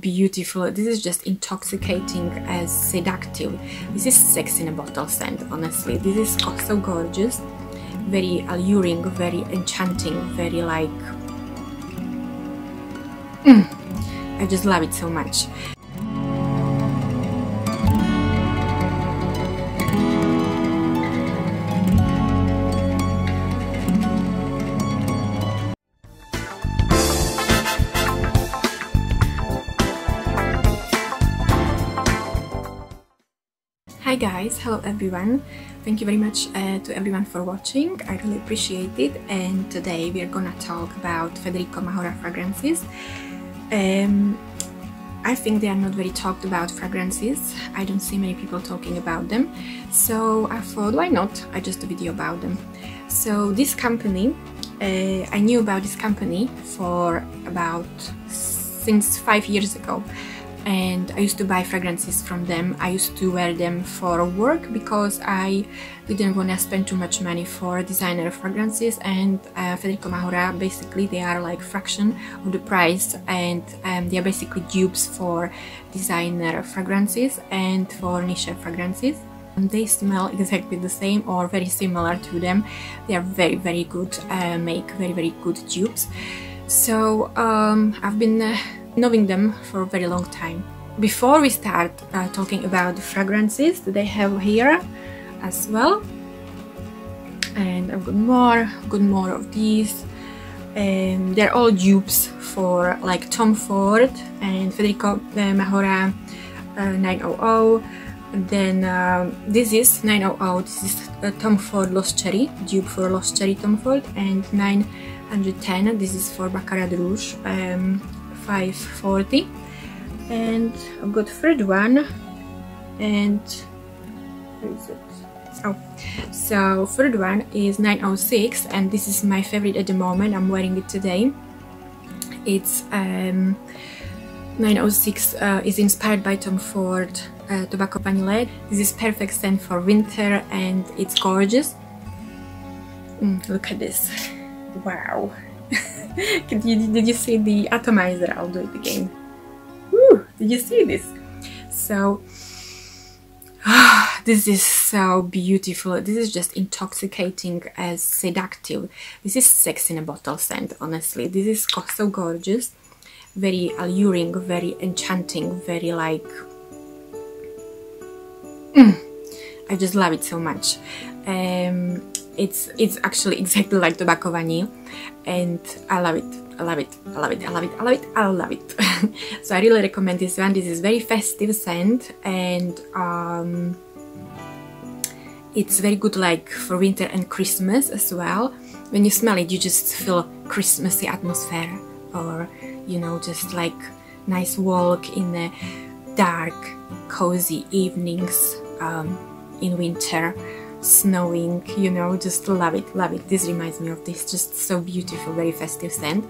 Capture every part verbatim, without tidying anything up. beautiful. This is just intoxicating as seductive. This is sex in a bottle scent, honestly. This is also gorgeous, very alluring, very enchanting, very like mm. I just love it so much. Hi guys, hello everyone. Thank you very much uh, to everyone for watching. I really appreciate it. And today we are gonna talk about Federico Mahora fragrances. Um, I think they are not very talked about fragrances. I don't see many people talking about them. So I thought, why not? I just do a video about them. So this company, uh, I knew about this company for about since five years ago. And I used to buy fragrances from them. I used to wear them for work because I didn't want to spend too much money for designer fragrances, and uh, Federico Mahora, basically they are like fraction of the price, and um, they are basically dupes for designer fragrances and for niche fragrances. And they smell exactly the same or very similar to them. They are very very good, uh, make very very good dupes. So um, I've been uh, knowing them for a very long time. Before we start uh, talking about the fragrances that they have here as well, and I've got more, got more of these, and they're all dupes for like Tom Ford and Federico uh, Mahora uh, nine oh oh, and then uh, this is nine oh oh, this is uh, Tom Ford Lost Cherry, dupe for Lost Cherry Tom Ford, and nine ten, this is for Baccarat Rouge um, five forty, and I've got third one, and where is it? Oh, so third one is nine oh six, and this is my favorite at the moment. I'm wearing it today. It's um, nine oh six uh, is inspired by Tom Ford uh, Tobacco Vanille. This is perfect scent for winter, and it's gorgeous. Mm, look at this! Wow. Did you, did you see the atomizer? I'll do it again. Woo, did you see this? So oh, this is so beautiful. This is just intoxicating as seductive. This is sex in a bottle scent, honestly. This is so gorgeous, very alluring, very enchanting, very like mm. I just love it so much. Um, It's, it's actually exactly like Tobacco Vanille, and I love it, I love it, I love it, I love it, I love it, I love it. So I really recommend this one. This is very festive scent, and um, it's very good like for winter and Christmas as well. When you smell it, you just feel Christmassy atmosphere, or you know, just like nice walk in the dark, cozy evenings um, in winter. Snowing, you know, just love it, love it. This reminds me of this, just so beautiful, very festive scent.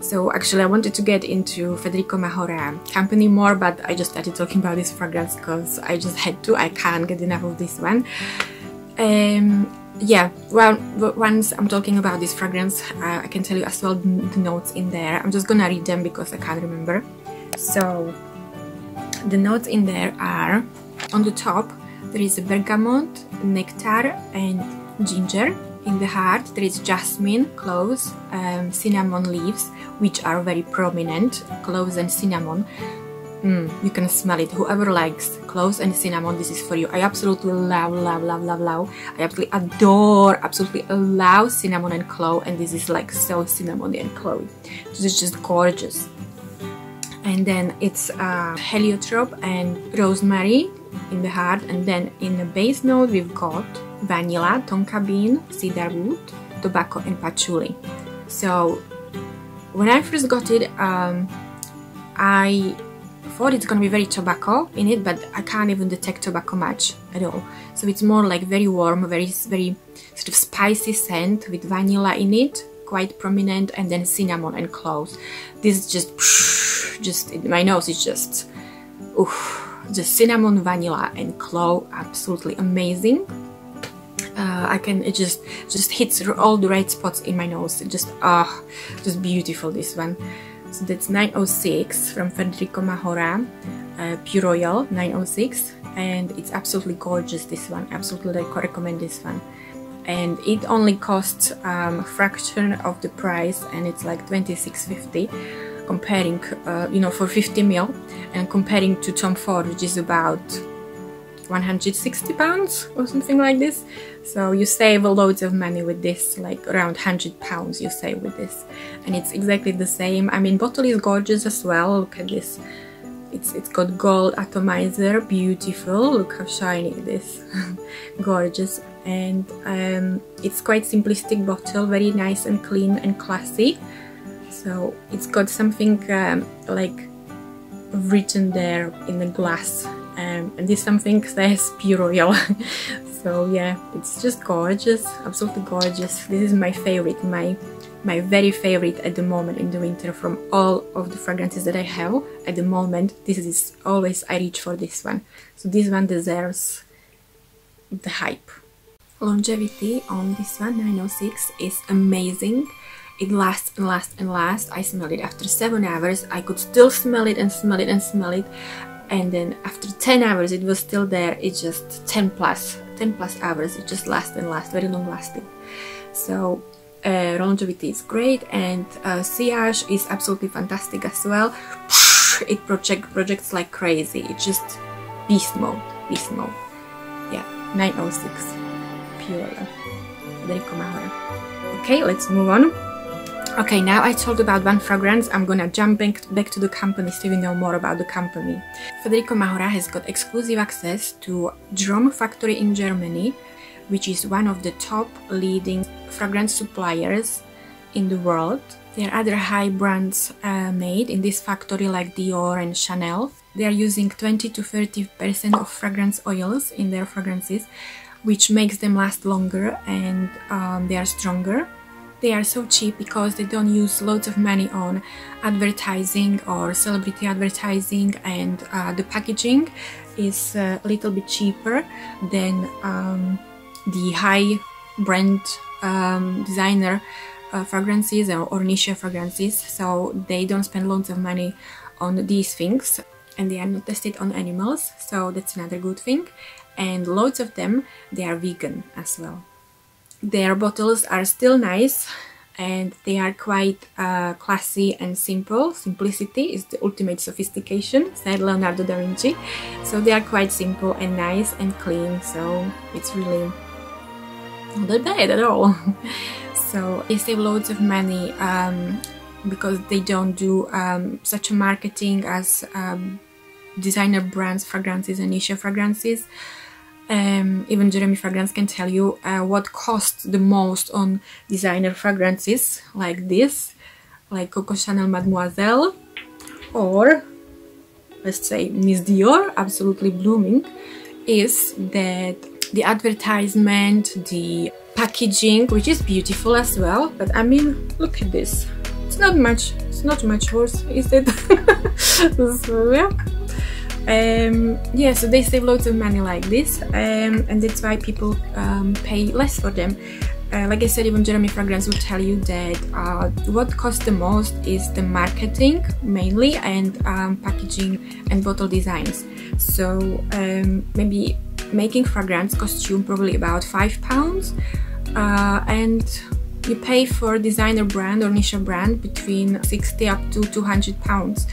So actually I wanted to get into Federico Mahora company more, but I just started talking about this fragrance because I just had to, I can't get enough of this one. Um, yeah, well, once I'm talking about this fragrance, uh, I can tell you as well the notes in there. I'm just gonna read them because I can't remember. So the notes in there are, on the top there is bergamot, nectar and ginger. In the heart there is jasmine, cloves, um, cinnamon leaves, which are very prominent, cloves and cinnamon. Mm, you can smell it. Whoever likes cloves and cinnamon, this is for you. I absolutely love, love, love, love, love. I absolutely adore, absolutely love cinnamon and clove, and this is like so cinnamony and clove. This is just gorgeous. And then it's uh, heliotrope and rosemary in the heart, and then in the base note we've got vanilla, tonka bean, cedar wood, tobacco and patchouli. So when I first got it, um, I thought it's gonna be very tobacco in it, but I can't even detect tobacco much at all. So it's more like very warm, very very sort of spicy scent with vanilla in it, quite prominent, and then cinnamon and cloves. This is just just in my nose, it's just oof. The cinnamon, vanilla and clove, absolutely amazing. Uh, I can, it just just hits all the right spots in my nose. It just ah, uh, just beautiful, this one. So that's nine oh six from Federico Mahora, uh, Pure Royal nine oh six, and it's absolutely gorgeous, this one. Absolutely I recommend this one. And it only costs um, a fraction of the price, and it's like twenty-six fifty, comparing, uh, you know, for fifty mil, and comparing to Tom Ford, which is about one hundred sixty pounds or something like this. So you save loads of money with this, like around one hundred pounds you save with this, and it's exactly the same. I mean, bottle is gorgeous as well. Look at this. It's, it's got gold atomizer, beautiful. Look how shiny it is, gorgeous. And um, it's quite simplistic bottle, very nice and clean and classy. So it's got something um, like written there in the glass, um, and this something says Pure Royal. So yeah, it's just gorgeous, absolutely gorgeous. This is my favorite, my my very favorite at the moment in the winter from all of the fragrances that I have at the moment. This is always, I reach for this one. So this one deserves the hype. Longevity on this one, nine oh six, is amazing. It lasts and lasts and lasts. I smelled it after seven hours. I could still smell it and smell it and smell it. And then after ten hours it was still there. It's just ten plus hours. It just lasts and lasts, very long lasting. So uh, longevity is great, and uh, sillage is absolutely fantastic as well. It project, projects like crazy. It's just beast mode, beast mode. Yeah, nine oh six. Federico Mahora. Okay, let's move on. Okay, now I told about one fragrance, I'm gonna jump back to the company so you know more about the company. Federico Mahora has got exclusive access to Drum Factory in Germany, which is one of the top leading fragrance suppliers in the world. There are other high brands uh, made in this factory, like Dior and Chanel. They are using twenty to thirty percent of fragrance oils in their fragrances, which makes them last longer, and um, they are stronger. They are so cheap because they don't use loads of money on advertising or celebrity advertising, and uh, the packaging is a little bit cheaper than um, the high brand um, designer uh, fragrances or, or niche fragrances, so they don't spend loads of money on these things, and they are not tested on animals, so that's another good thing. And loads of them, they are vegan as well. Their bottles are still nice, and they are quite uh, classy and simple. Simplicity is the ultimate sophistication, said Leonardo da Vinci. So they are quite simple and nice and clean, so it's really not bad at all. So they save loads of money um, because they don't do um, such a marketing as um, designer brands, fragrances and niche fragrances. Um, even Jeremy Fragrance can tell you uh, what costs the most on designer fragrances like this, like Coco Chanel Mademoiselle, or let's say Miss Dior Absolutely Blooming, is that the advertisement, the packaging, which is beautiful as well, but I mean, look at this, it's not much, it's not much worse, is it? So yeah. Um, yeah, so they save loads of money like this, um, and that's why people um, pay less for them. Uh, like I said, even Jeremy Fragrance will tell you that uh, what costs the most is the marketing mainly, and um, packaging and bottle designs. So um, maybe making fragrance costs you probably about five pounds, uh, and you pay for designer brand or niche brand between sixty up to two hundred pounds.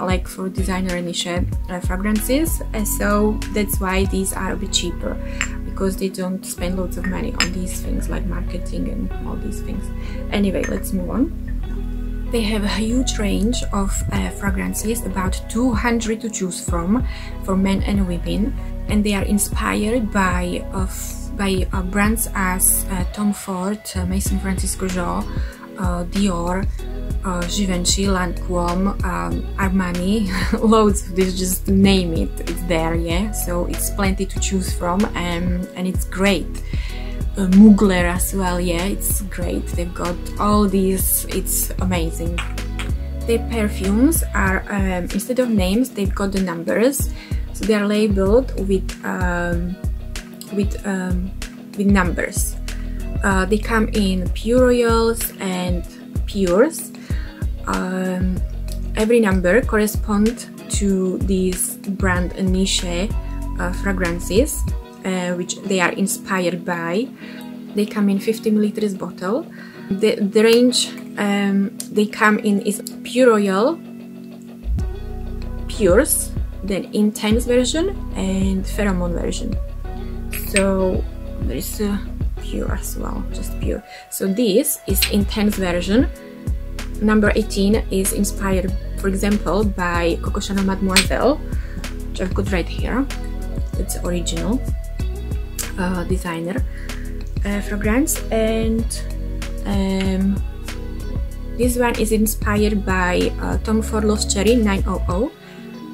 Like for designer and niche uh, fragrances, and so that's why these are a bit cheaper, because they don't spend loads of money on these things like marketing and all these things. Anyway, let's move on. They have a huge range of uh, fragrances, about two hundred to choose from, for men and women, and they are inspired by of by uh, brands as uh, Tom Ford, uh, Maison Francis Kurkdjian, uh, Dior, Uh, Givenchy, Lancôme, um, Armani, loads of this, just name it, it's there, yeah, so it's plenty to choose from, um, and it's great. Uh, Mugler as well, yeah, it's great, they've got all these, it's amazing. Their perfumes are, um, instead of names, they've got the numbers, so they're labeled with, um, with, um, with numbers. Uh, they come in Pure Royals and Pures. Um, Every number corresponds to these brand niche uh, fragrances, uh, which they are inspired by. They come in fifty milliliters bottle. The, the range um, they come in is Pure Royal, Pures, then Intense version and Pheromone version. So there is a Pure as well, just Pure. So this is Intense version. Number eighteen is inspired, for example, by Coco Chanel Mademoiselle, which I've got right here. It's original uh, designer uh, fragrance. And um, this one is inspired by uh, Tom Ford Lost Cherry nine hundred.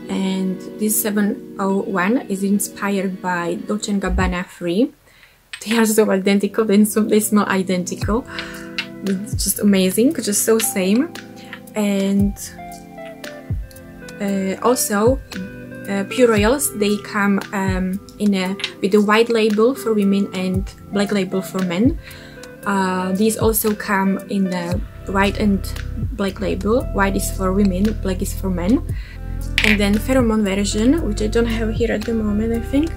And this seven oh one is inspired by Dolce and Gabbana Free. They are so identical, they, so, they smell identical. It's just amazing, just so same. And uh, also uh, Pure Royals, they come um, in a with a white label for women and black label for men. Uh, these also come in the white and black label. White is for women, black is for men. And then Pheromone version, which I don't have here at the moment, I think.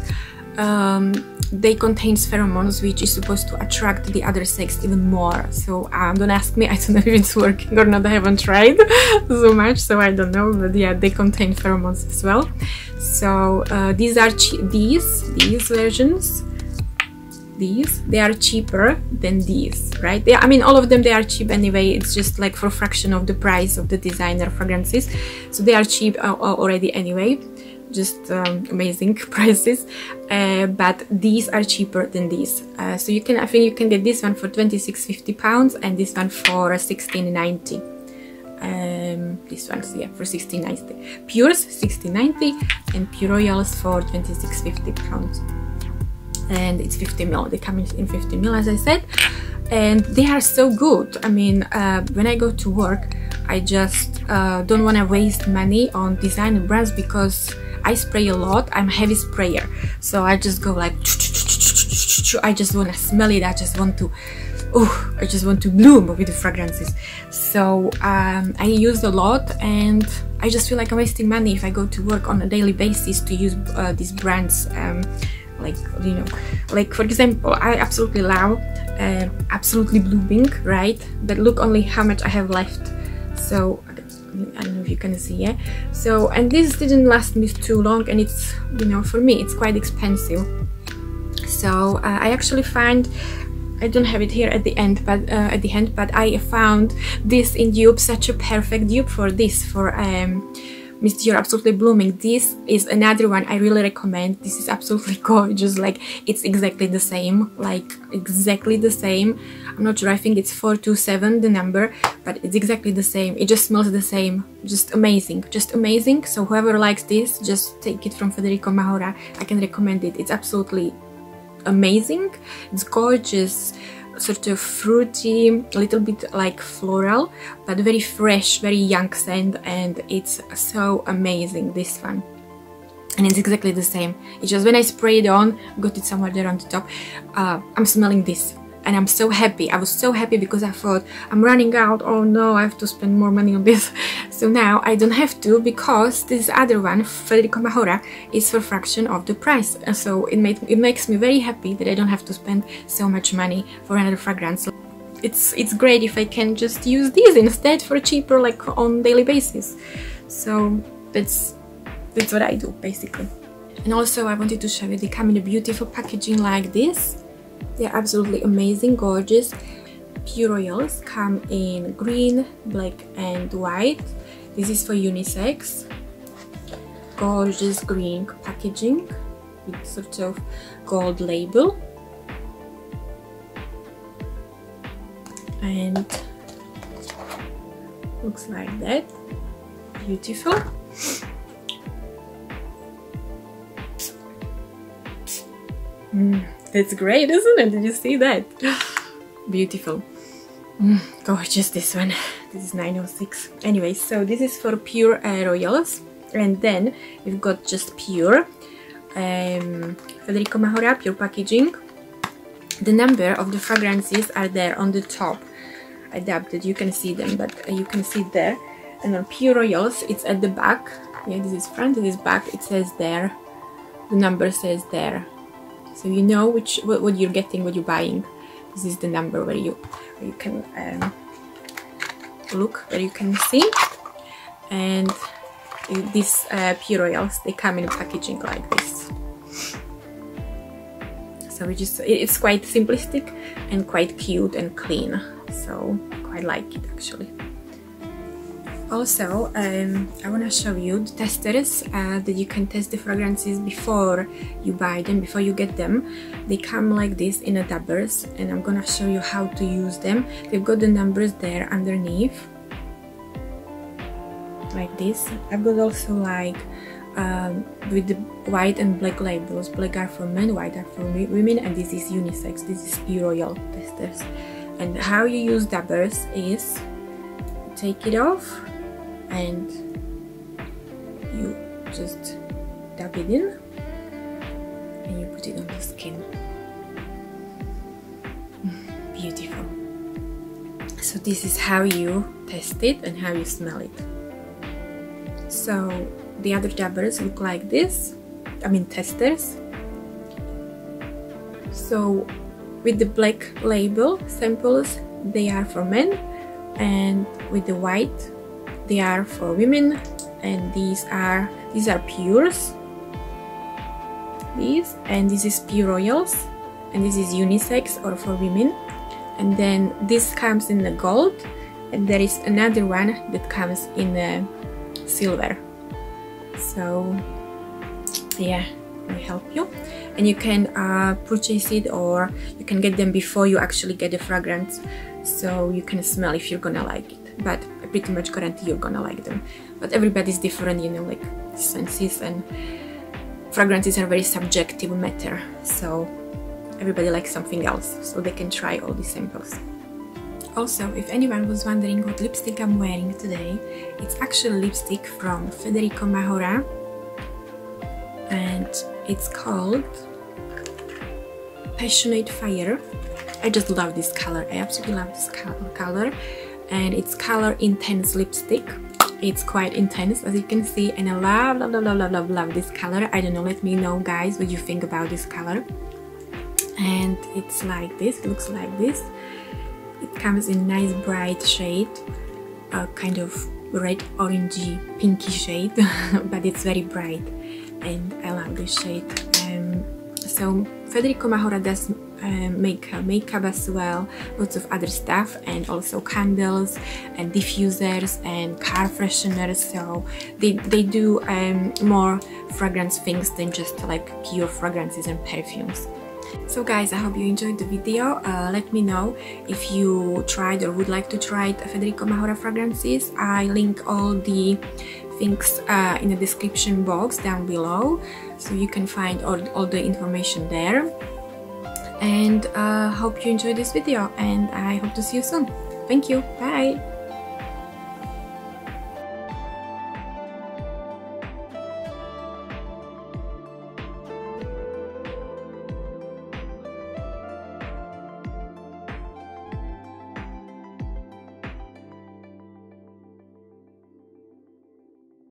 Um, they contains pheromones, which is supposed to attract the other sex even more. So um, don't ask me, I don't know if it's working or not, I haven't tried so much, so I don't know, but yeah, they contain pheromones as well. So uh, these are these these versions, these they are cheaper than these, right? They, I mean, all of them, they are cheap anyway. It's just like for a fraction of the price of the designer fragrances, so they are cheap uh, already anyway. Just um, amazing prices, uh, but these are cheaper than these. Uh, so you can, I think you can get this one for twenty-six fifty pounds and this one for sixteen ninety. Um, this one's yeah for sixteen ninety. Pures sixteen ninety and Pure Royals for twenty-six fifty pounds. And it's fifty mil. They come in fifty mil, as I said, and they are so good. I mean, uh, when I go to work, I just uh, don't want to waste money on designer brands because I spray a lot. I'm a heavy sprayer, so I just go like, I just want to smell it. I just want to, oh, I just want to bloom with the fragrances. So um, I use a lot, and I just feel like I'm wasting money if I go to work on a daily basis to use uh, these brands. Um, like, you know, like for example, I absolutely love uh, Absolutely Blooming, right? But look only how much I have left. So I don't know if you can see, yeah. So, and this didn't last me too long, and it's, you know, for me it's quite expensive. So uh, I actually find, I don't have it here at the end, but uh, at the end, but I found this in dupe, such a perfect dupe for this, for um, Miss Dior Absolutely Blooming. This is another one I really recommend. This is absolutely gorgeous. Like, it's exactly the same, like exactly the same. I'm not sure, I think it's four two seven the number, but it's exactly the same. It just smells the same. Just amazing, just amazing. So whoever likes this, just take it from Federico Mahora. I can recommend it. It's absolutely amazing. It's gorgeous, sort of fruity, a little bit like floral, but very fresh, very young scent, and it's so amazing, this one. And it's exactly the same. It's just when I sprayed it on, got it somewhere there on the top, uh, I'm smelling this, and I'm so happy. I was so happy because I thought, I'm running out, oh no, I have to spend more money on this. So now I don't have to, because this other one, Federico Mahora, is for a fraction of the price. And so it, made, it makes me very happy that I don't have to spend so much money for another fragrance. It's, it's great if I can just use these instead for cheaper, like on daily basis. So that's, that's what I do, basically. And also I wanted to show you, they come in a beautiful packaging like this. They're absolutely amazing, gorgeous. Pure Royals come in green, black and white. This is for unisex. Gorgeous green packaging with sort of gold label. And looks like that. Beautiful. Mm, that's great, isn't it? Did you see that? Beautiful. Mm, gorgeous, this one. This is nine oh six. Anyway, so this is for Pure uh, Royals, and then we've got just Pure um, Federico Mahora, Pure packaging. The number of the fragrances are there on the top. I doubt that you can see them, but uh, you can see there. and on Pure Royals it's at the back. Yeah, this is front, this is back, it says there, the number says there, so you know which what, what you're getting, what you're buying. This is the number where you where you can um, look, where you can see. And these uh, Pure Royals, they come in packaging like this. So we just, it's quite simplistic and quite cute and clean, so I quite like it actually. Also, um, I want to show you the testers uh, that you can test the fragrances before you buy them, before you get them. They come like this in a dabbers, and I'm gonna show you how to use them. They've got the numbers there underneath, like this. I've got also like um, with the white and black labels. Black are for men, white are for women, and this is unisex. This is Pure Royal testers. And how you use dabbers is take it off. And you just dab it in and you put it on the skin. Beautiful. So this is how you test it and how you smell it. So the other dabbers look like this, I mean testers. So with the black label samples, they are for men, and with the white they are for women, and these are these are Pures, these, and this is Pure Royals, and this is unisex or for women. And then this comes in the gold, and there is another one that comes in the silver. So yeah, I help you, and you can uh, purchase it, or you can get them before you actually get the fragrance, so you can smell if you're gonna like it. But I pretty much guarantee you're gonna like them, but everybody's different, you know, like senses, and fragrances are very subjective matter, so everybody likes something else, so they can try all these samples. Also, if anyone was wondering what lipstick I'm wearing today, it's actually lipstick from Federico Mahora, and it's called Passionate Fire. I just love this color, I absolutely love this color, and it's color intense lipstick. It's quite intense, as you can see, and I love, love, love, love, love, love this color. I don't know, let me know guys what you think about this color. And it's like this, it looks like this. It comes in nice bright shade, a kind of red orangey pinky shade, but it's very bright, and I love this shade. Um, so Federico Mahora does um, make uh, makeup as well, lots of other stuff, and also candles and diffusers and car fresheners, so they, they do um, more fragrance things than just like pure fragrances and perfumes. So guys, I hope you enjoyed the video. Uh, let me know if you tried or would like to try Federico Mahora fragrances. I link all the things uh, in the description box down below, so you can find all, all the information there. And I uh, hope you enjoyed this video, and I hope to see you soon. Thank you, bye!